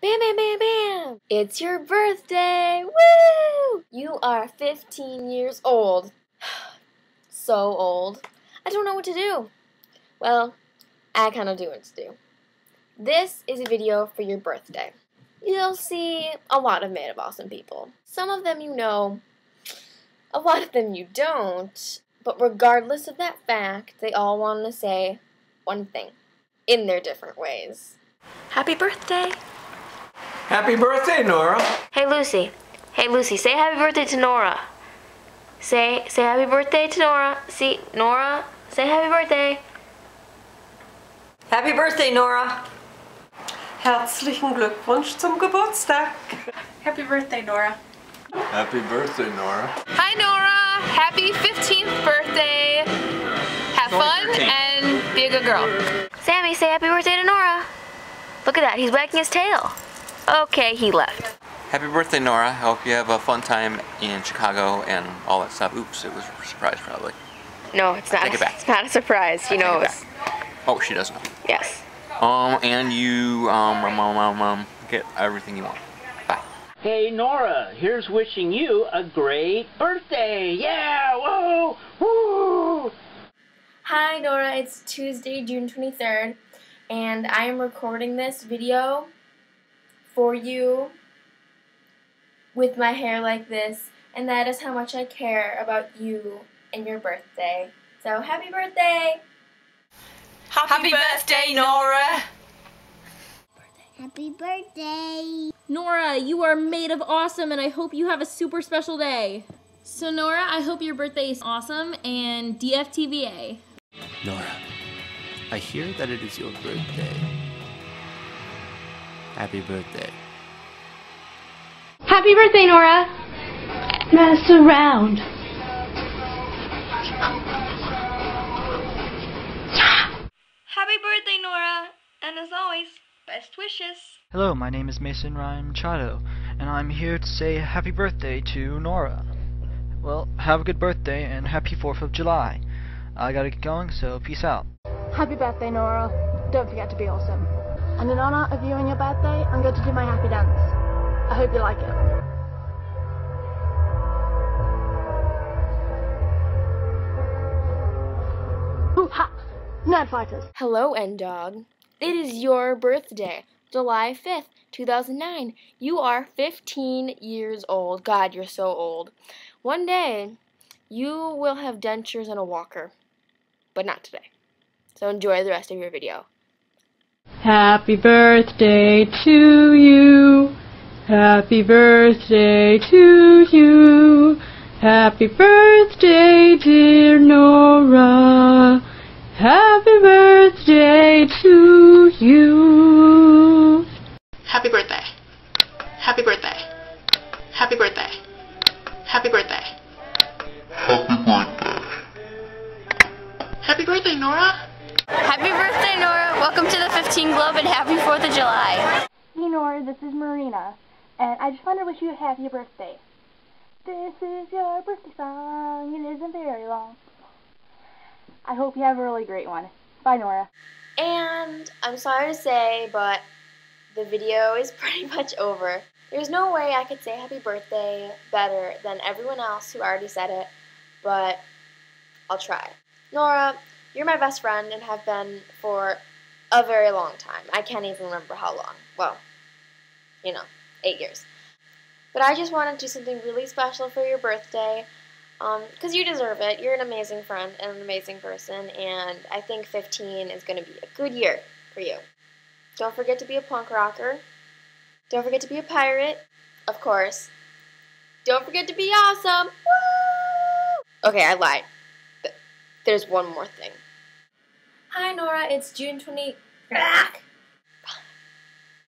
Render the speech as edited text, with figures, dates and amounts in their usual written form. Bam, bam, bam, bam! It's your birthday! Woo! You are 15 years old. So old. I don't know what to do. Well, I kind of do what to do. This is a video for your birthday. You'll see a lot of made of awesome people. Some of them you know, a lot of them you don't. But regardless of that fact, they all want to say one thing in their different ways. Happy birthday! Happy birthday, Nora! Hey, Lucy, say happy birthday to Nora. Say happy birthday to Nora. See, Nora, say happy birthday. Happy birthday, Nora! Herzlichen Glückwunsch zum Geburtstag! Happy birthday, Nora! Happy birthday, Nora! Hi, Nora! Happy 15th birthday! Have fun and be a good girl. Sammy, say happy birthday to Nora! Look at that, he's wagging his tail. Okay, he left. Happy birthday, Nora. I hope you have a fun time in Chicago and all that stuff. Oops, it was a surprise, probably. No, it's not. Take it back. It's not a surprise. She knows. Oh, she does know. Yes. And you get everything you want. Bye. Hey, Nora. Here's wishing you a great birthday. Yeah. Whoa. Woo. Hi, Nora. It's Tuesday, June 23rd, and I am recording this video for you with my hair like this, and that is how much I care about you and your birthday. So happy birthday! Happy birthday, Nora! Happy birthday! Nora, you are made of awesome, and I hope you have a super special day. So Nora, I hope your birthday is awesome, and DFTVA. Nora, I hear that it is your birthday. Happy birthday. Happy birthday, Nora. Mess around. Happy birthday, Nora. And as always, best wishes. Hello, my name is Mason Ryan Chado, and I'm here to say happy birthday to Nora. Well, have a good birthday and happy 4th of July. I gotta get going, so peace out. Happy birthday, Nora. Don't forget to be awesome. And in honor of you and your birthday, I'm going to do my happy dance. I hope you like it. Ooh, ha! Nerdfighters! Hello, N-Dog. It is your birthday, July 5th, 2009. You are 15 years old. God, you're so old. One day, you will have dentures and a walker. But not today. So enjoy the rest of your video. Happy birthday to you. Happy birthday to you. Happy birthday, dear Nora. Happy birthday to you. Happy birthday. Happy birthday. Happy birthday. Happy birthday. Happy birthday. Happy birthday, Nora. Happy birthday, Nora. Welcome to the 15 Globe and happy 4th of July. Hey, Nora, this is Marina, and I just want to wish you a happy birthday. This is your birthday song. It isn't very long. I hope you have a really great one. Bye, Nora. And I'm sorry to say, but the video is pretty much over. There's no way I could say happy birthday better than everyone else who already said it, but I'll try. Nora, you're my best friend and have been for a very long time. I can't even remember how long. Well, you know, 8 years. But I just want to do something really special for your birthday because you deserve it. You're an amazing friend and an amazing person, and I think 15 is going to be a good year for you. Don't forget to be a punk rocker. Don't forget to be a pirate, of course. Don't forget to be awesome. Woo! Okay, I lied. There's one more thing. Hi, Nora. It's June 20th.